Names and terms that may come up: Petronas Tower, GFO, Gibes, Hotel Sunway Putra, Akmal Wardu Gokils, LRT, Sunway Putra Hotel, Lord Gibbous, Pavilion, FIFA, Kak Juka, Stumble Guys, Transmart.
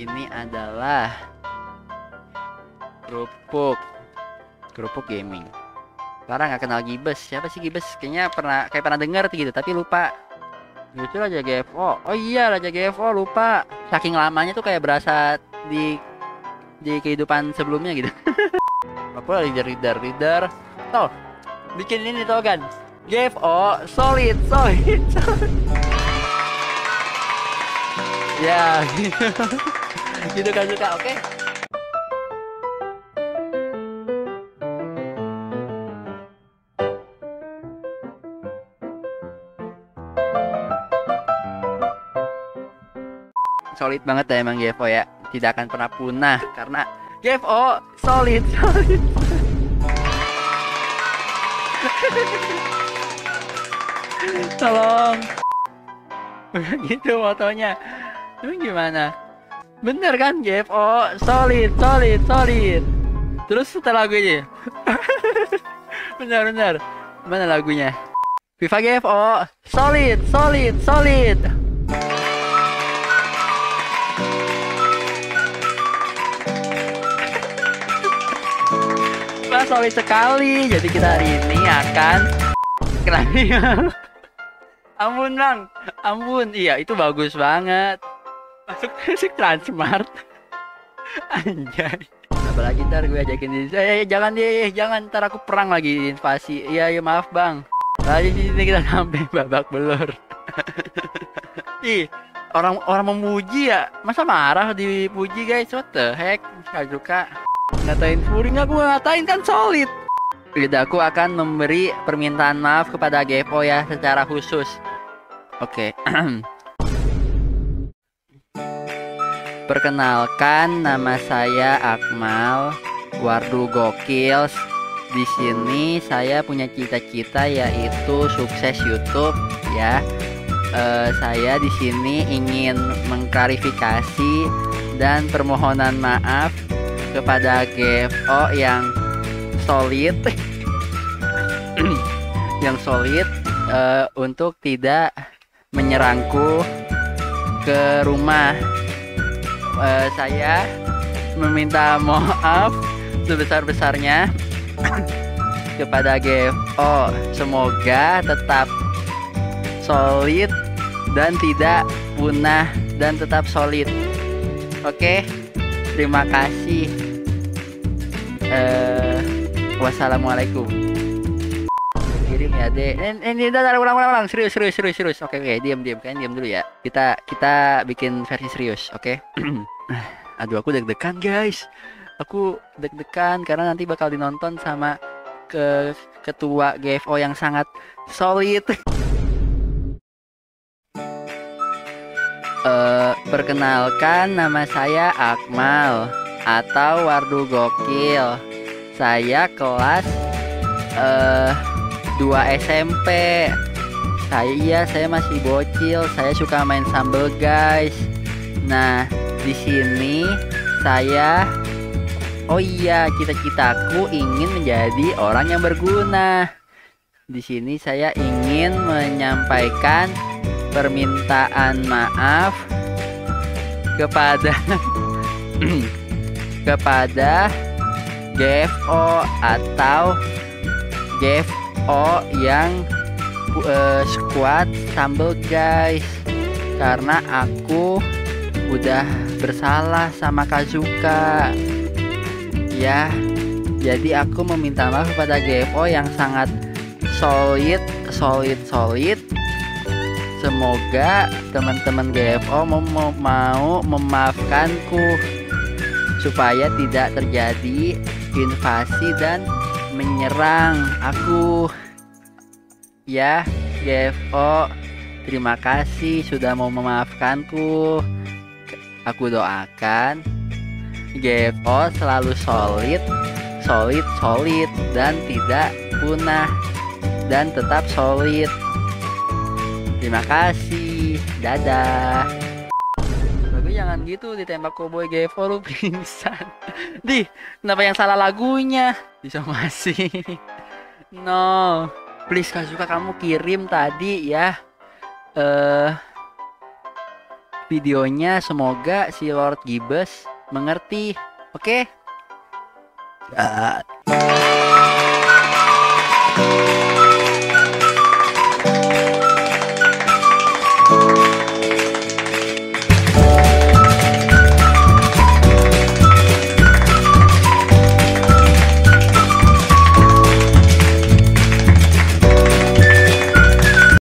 ini adalah kerupuk gaming. Sekarang nggak kenal Gibes. Siapa sih Gibes? Kayaknya pernah dengar gitu, tapi lupa. Justru Raja GFO. Oh iya, Raja GFO, lupa. Saking lamanya tuh kayak berasa di kehidupan sebelumnya gitu. Apa leader. Tol, bikin ini togan. GFO solid. Ya, gitu Kak Juka, oke. Solid banget ya emang GFO ya. Tidak akan pernah punah karena GFO solid. Tolong. Gitu fotonya. Terus gimana? Bener kan GFO solid. Terus setelah lagu ini. Benar. Mana lagunya? FIFA GFO solid. Wah, solid sekali. Jadi kita hari ini akan kerapian. Ampun bang, ampun. Iya, itu bagus banget. Masuk musik Transmart. Anjay. Apalagi ntar gue ajakin di jangan ntar aku perang lagi invasi. Iya ya, maaf bang. Tadi di sini kita sampai babak belur. Ih, orang memuji ya. Masa marah dipuji guys? What the heck? Kak Juka ngatain Fury nggak? Gue ngatain kan solid. Aku akan memberi permintaan maaf kepada GFO ya secara khusus. Oke. Perkenalkan, nama saya Akmal Wardu Gokils. Di sini saya punya cita-cita yaitu sukses YouTube ya. Saya di sini ingin mengklarifikasi dan permohonan maaf kepada GFO yang solid untuk tidak menyerangku ke rumah. Saya meminta maaf sebesar-besarnya kepada GFO. Semoga tetap solid dan tidak punah dan tetap solid. Oke, terima kasih. Wassalamualaikum. Kirim ya deh. Ini udah ulang-ulang serius. Oke, diam dulu ya. Kita bikin versi serius, oke? Aduh, aku deg-degan guys. Aku deg-degan karena nanti bakal dinonton sama ketua GFO yang sangat solid. Perkenalkan, nama saya Akmal atau Wardu Gokil. Saya kelas 2 SMP. Saya masih bocil. Saya suka main Stumble Guys. Nah, di sini saya cita-citaku ingin menjadi orang yang berguna. Di sini saya ingin menyampaikan permintaan maaf kepada GFO atau GFO yang squad Stumble Guys, karena aku udah bersalah sama Kak Juka ya. Jadi aku meminta maaf kepada GFO yang sangat solid. Semoga teman-teman GFO mau memaafkanku supaya tidak terjadi invasi dan menyerang aku ya. GFO, terima kasih sudah mau memaafkanku. Aku doakan GFO selalu solid dan tidak punah dan tetap solid. Terima kasih, dadah. Tapi jangan gitu, ditembak cowboy GFO lu pingsan. Dih, kenapa yang salah lagunya? Disomasi. No, please Kak Juka, kamu kirim tadi ya videonya. Semoga si Lord Gibbous mengerti. Oke?